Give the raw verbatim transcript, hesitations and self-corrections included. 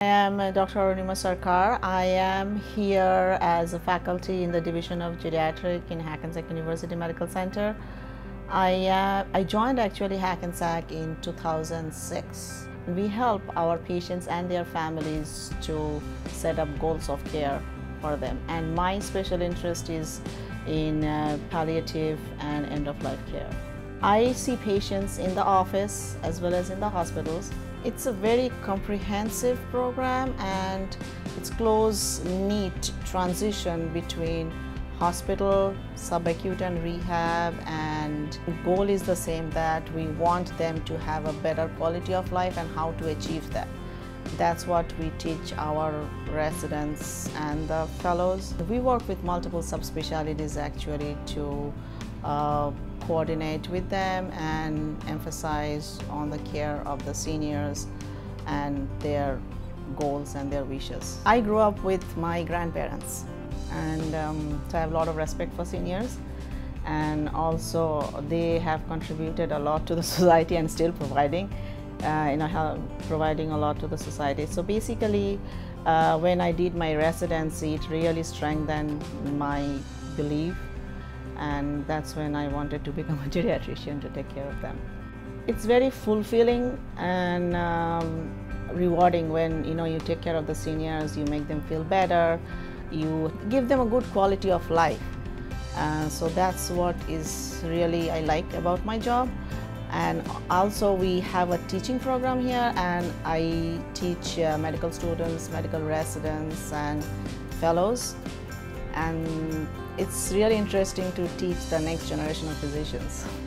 I am Doctor Arunima Sarkar. I am here as a faculty in the Division of Geriatric in Hackensack University Medical Center. I, uh, I joined actually Hackensack in two thousand six. We help our patients and their families to set up goals of care for them. And my special interest is in uh, palliative and end-of-life care. I see patients in the office as well as in the hospitals. It's a very comprehensive program and it's close, neat transition between hospital, subacute and rehab, and the goal is the same, that we want them to have a better quality of life and how to achieve that. That's what we teach our residents and the fellows. We work with multiple subspecialties actually to uh, coordinate with them and emphasize on the care of the seniors and their goals and their wishes. I grew up with my grandparents, and um, so I have a lot of respect for seniors, and also they have contributed a lot to the society and still providing, uh, you know, providing a lot to the society. So basically, uh, when I did my residency, it really strengthened my belief. And that's when I wanted to become a geriatrician to take care of them. It's very fulfilling and um, rewarding when you know you take care of the seniors, you make them feel better, you give them a good quality of life. Uh, so that's what is really I like about my job. And also we have a teaching program here, and I teach uh, medical students, medical residents and fellows. And it's really interesting to teach the next generation of physicians.